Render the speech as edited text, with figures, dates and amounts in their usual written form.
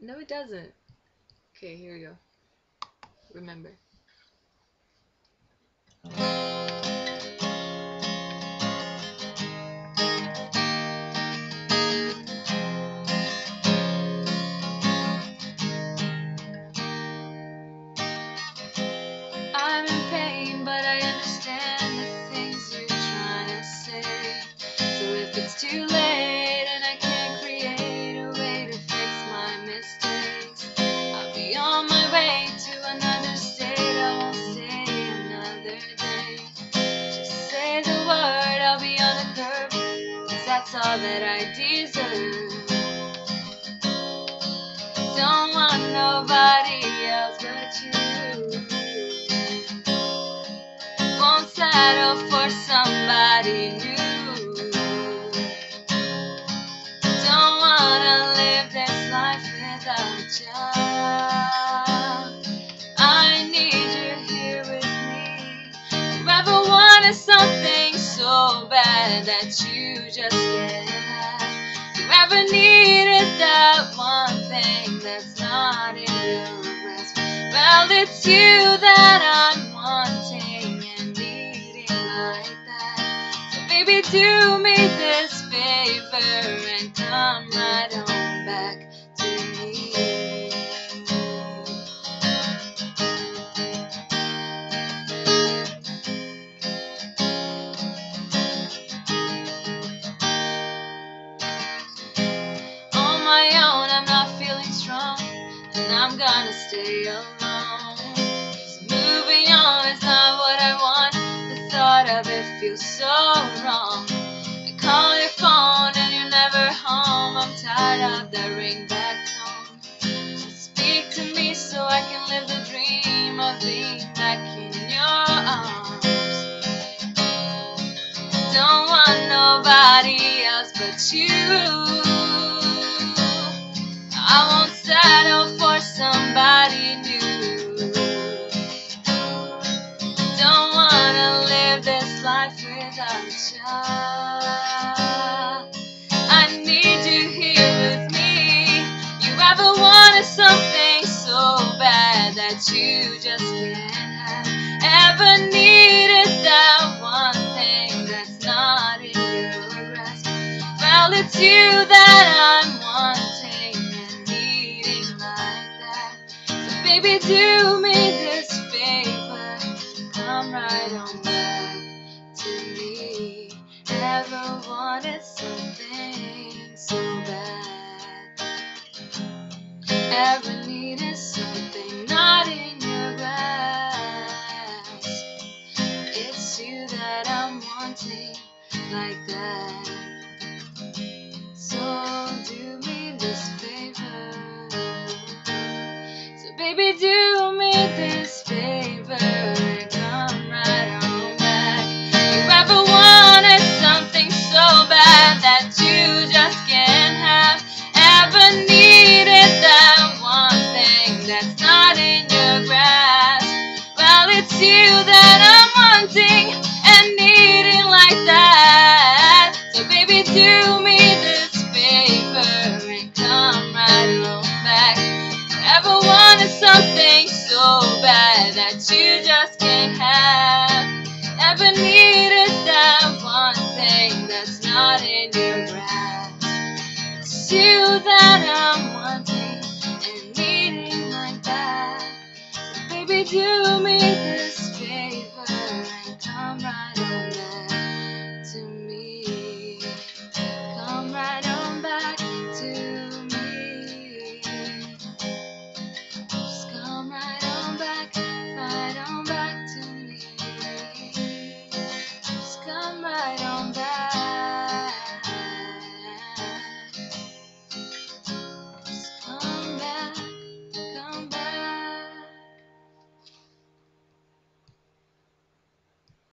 No, it doesn't. Okay, here we go. Remember. I'm in pain, but I understand the things you're trying to say. So if it's too late and I can't create a way to fix my mistakes, I'll be on my way to another state. I won't stay another day. Just say the word, I'll be on the curb, 'cause that's all that I deserve. Don't want nobody else but you. Won't settle for somebody new. Don't wanna live this life without you. I need you here with me. You ever wanted something so bad that you just can't have? You ever needed that one thing that's not in your grasp? Well, it's you that I'm wanting and needing like that. So baby, do me this favor and come right on back to me. On my own, I'm not feeling strong, and I'm gonna stay alone. 'Cause moving on is not what I want. The thought of it feels so wrong. I call your phone and you're never home. I'm tired of that ring back tone. Just speak to me so I can live the dream of being back in your arms. Don't want nobody else but you. I won't settle for somebody new. Don't wanna live this life without you. I need you here with me. You ever wanted something so bad that you just can't have? Ever needed that one thing that's not in your grasp? Well, it's you that I'm wanting and needing like that. So baby, do me this favor, come right on back to me. Ever wanted something so bad? Ever needed something not in your grasp? It's you that I'm wanting like that. So do me this favor. So baby, do me this favor and come right on back. You ever wanted something so bad that you just can't have? Ever needed that one thing that's not in your grasp? Well, it's you that I'm wanting and needing like that. So baby, do me this favor and come right on back. Ever wanted something so bad that you just can't have? Ever needed that one thing that's not in your grasp? It's you that I'm wanting and needing like that. So baby, do me